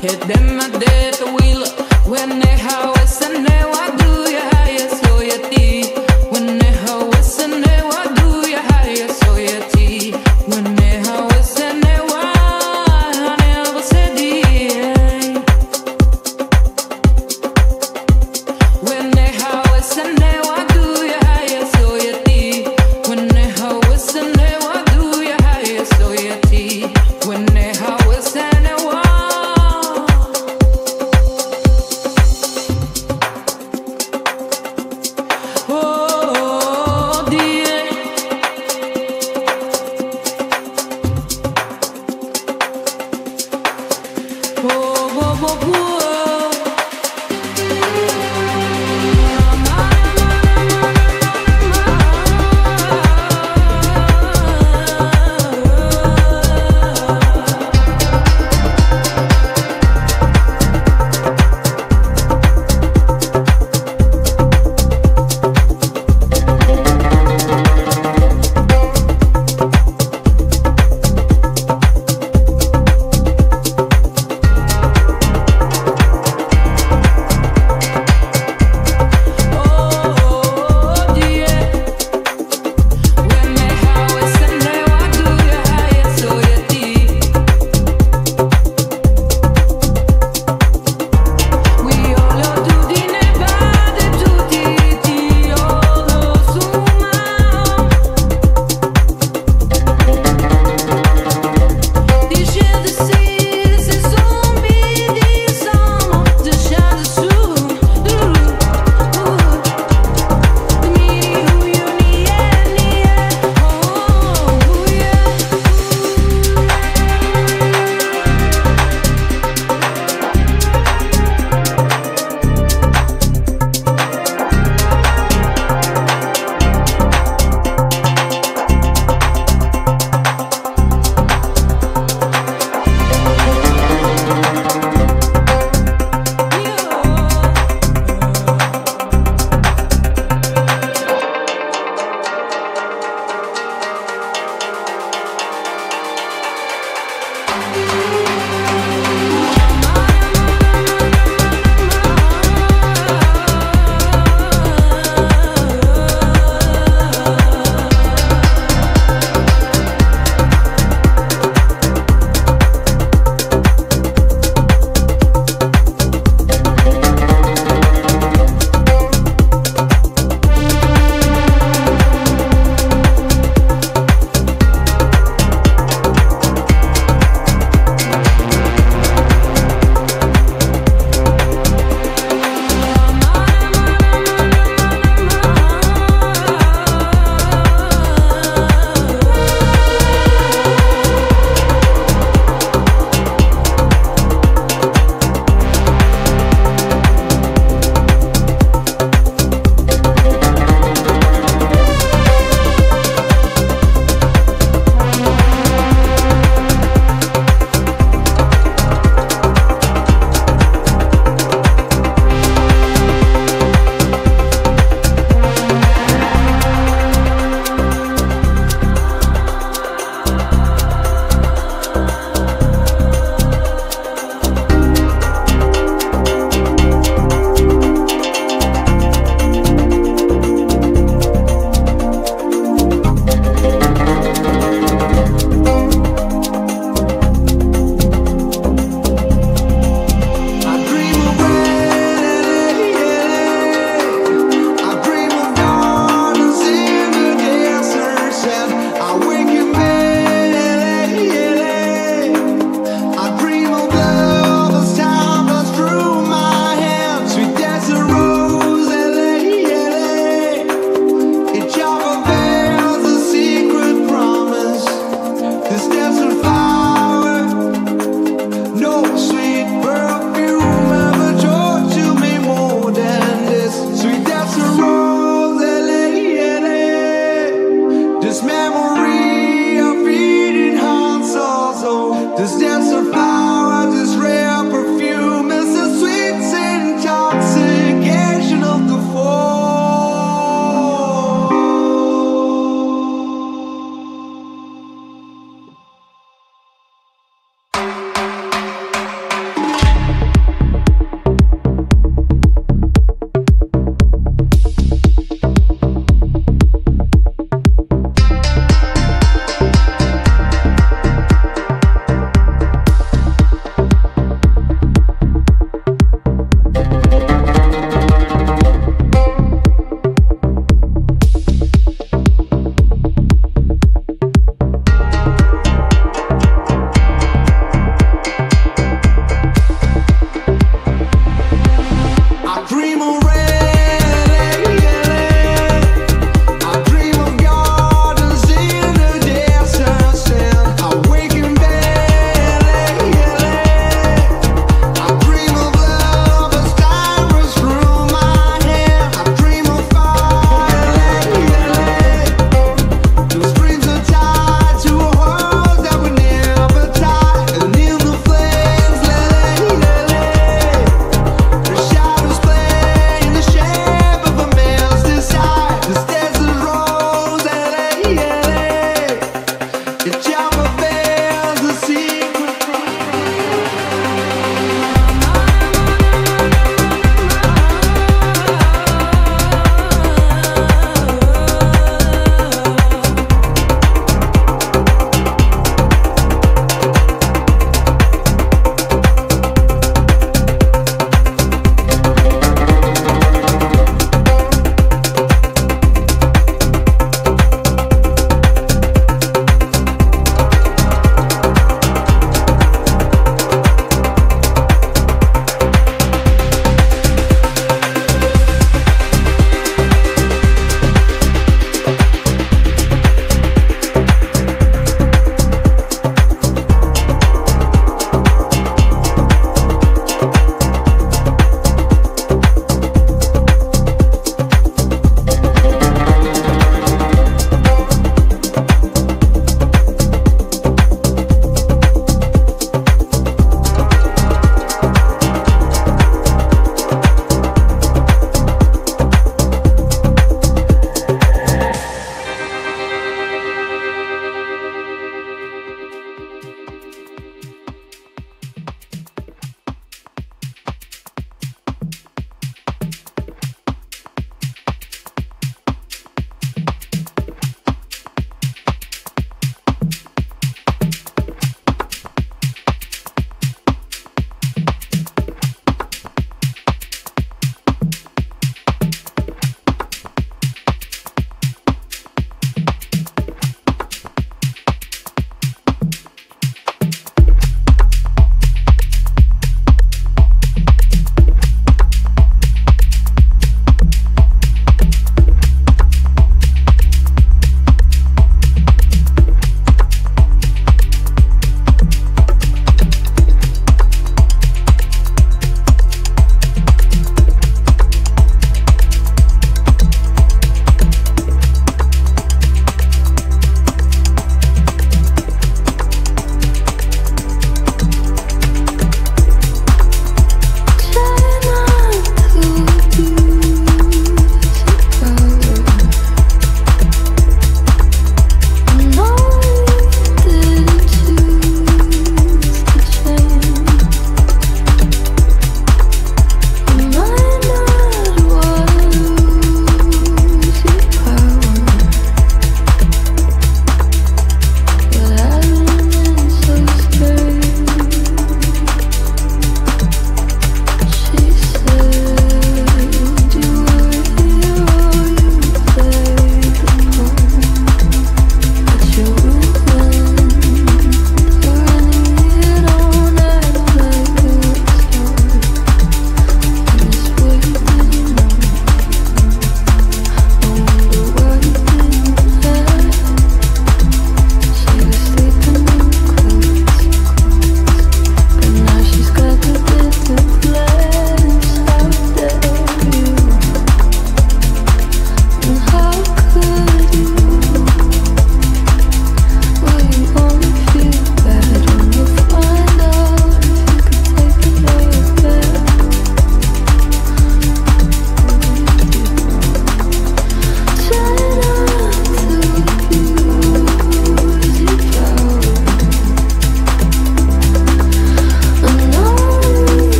hit them a death wheel when they house and they what do you hire so you tea when they house and they what do you hire so you tea when they house and they what I never said when they house and they what do you hire so you tea when they house and they what do you hire so you tea when they house and they what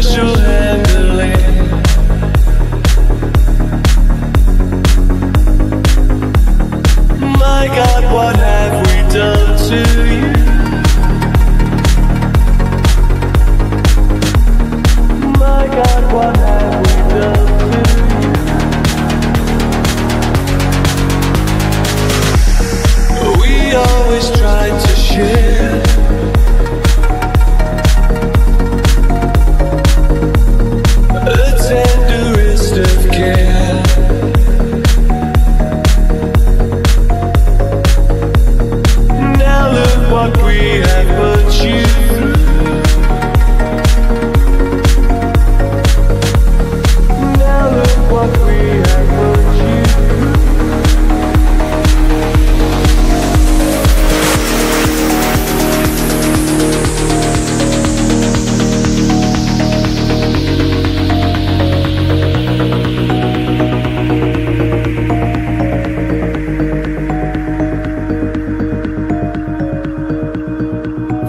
special handling. My God, what have we done to you? My God, what have we done?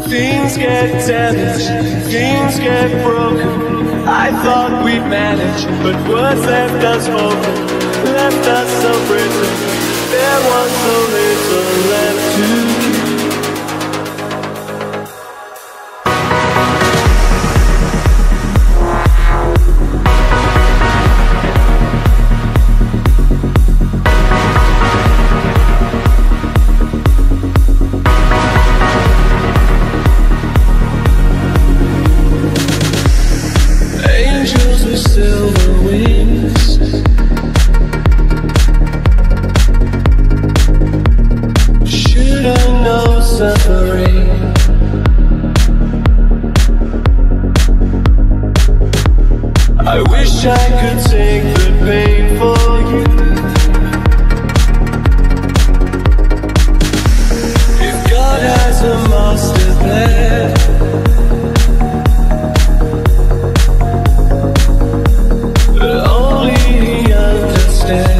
Things get damaged, things get broken. I thought we'd managed, but words left us open, left us unwritten. There was so little left to suffering. I wish I could take the pain for you. If God has a master plan, only He understands.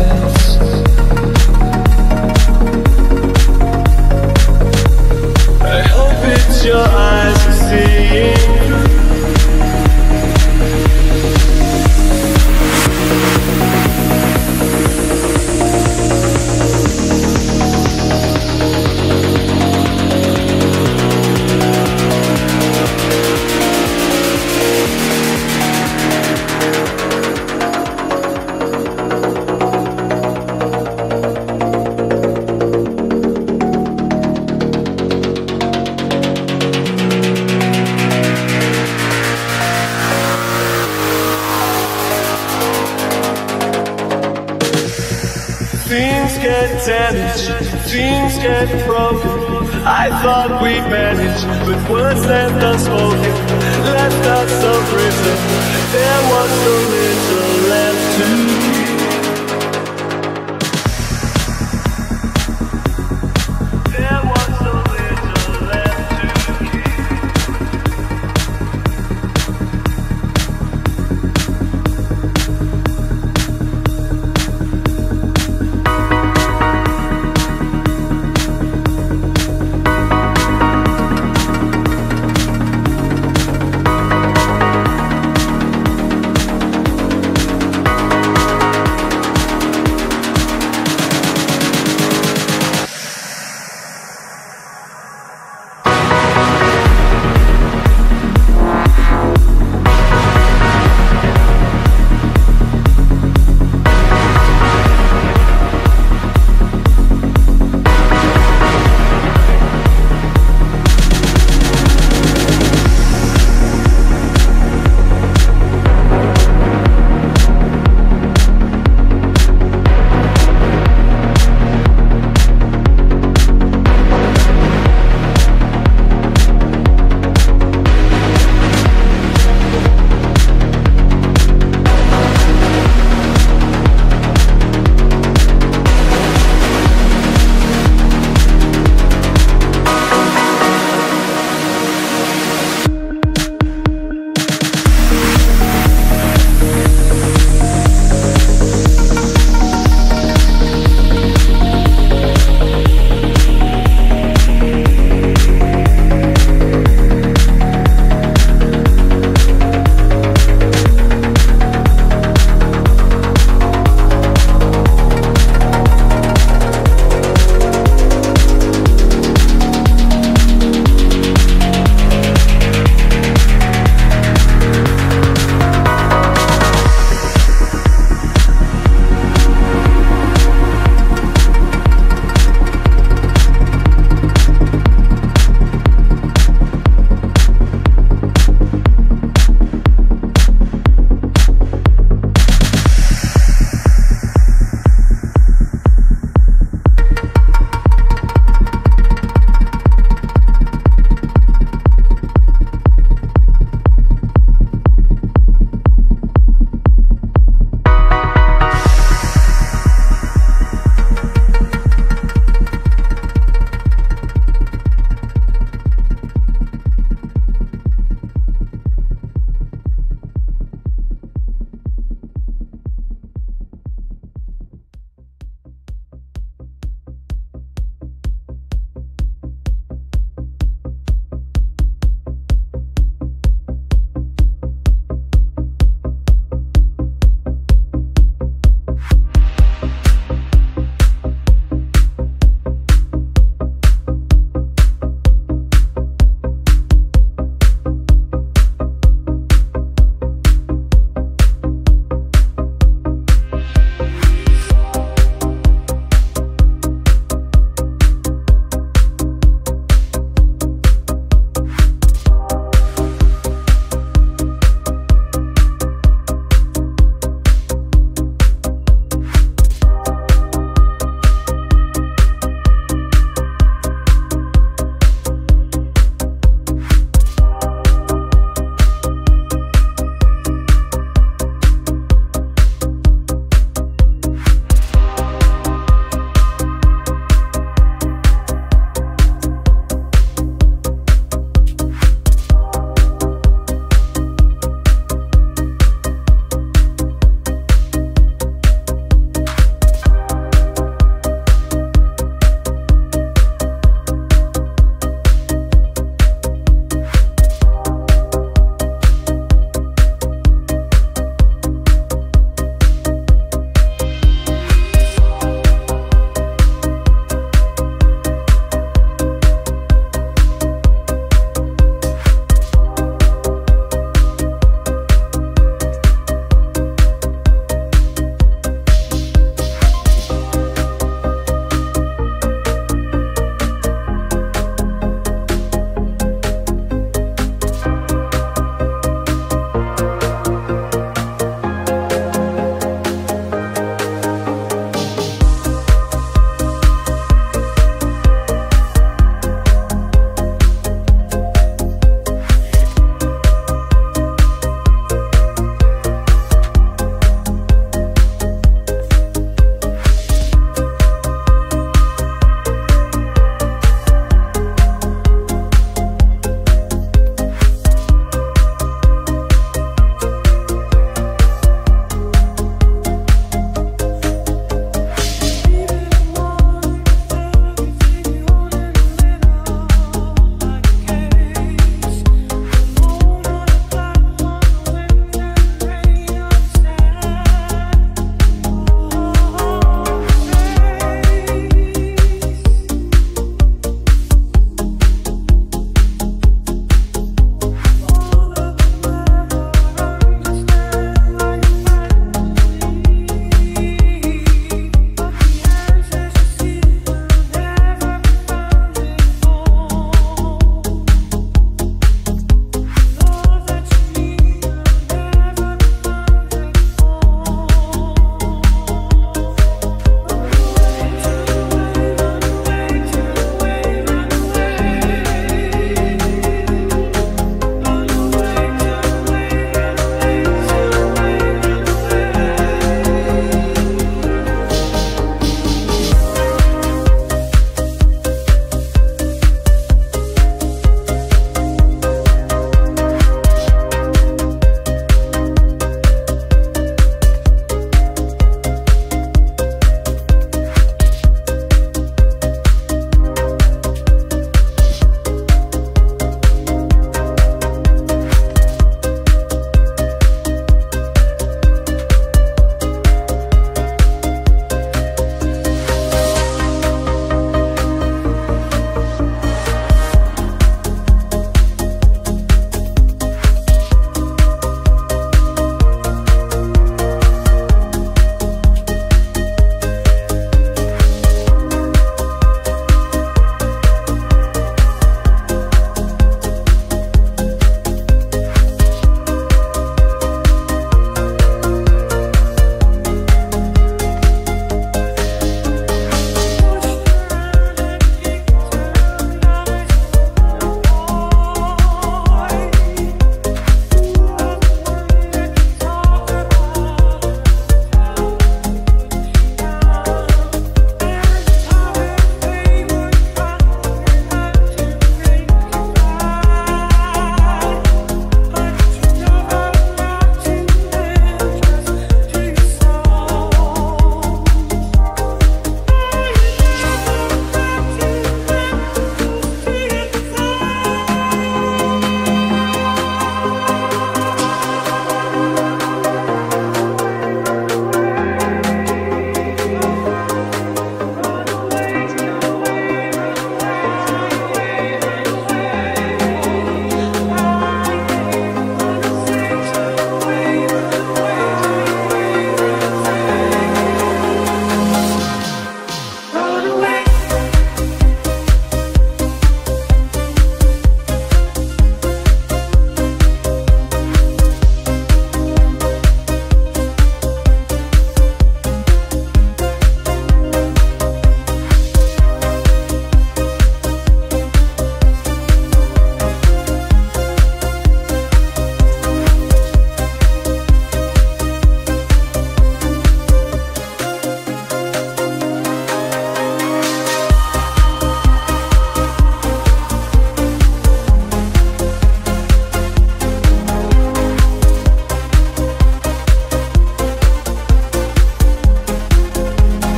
Your eyes are seeing things get damaged, things get broken. I thought we managed, but words left us spoken, left us unwritten. There was so little left to keep. There was so little left to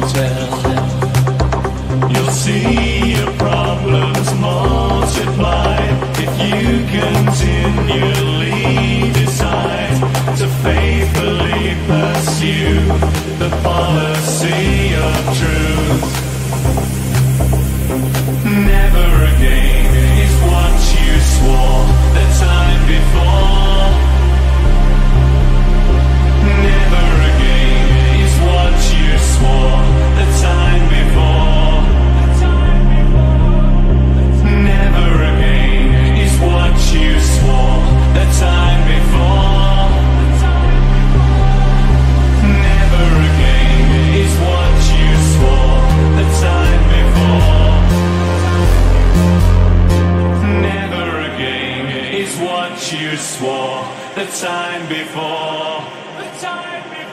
multipel. You'll see your problems multiply if you continually decide to faithfully pursue the policy of truth. Never again is what you swore the time before. Never again is what you swore the time before. Never again is what you swore the time before. Never again is what you swore the time before. Never again is what you swore the time before. The time before.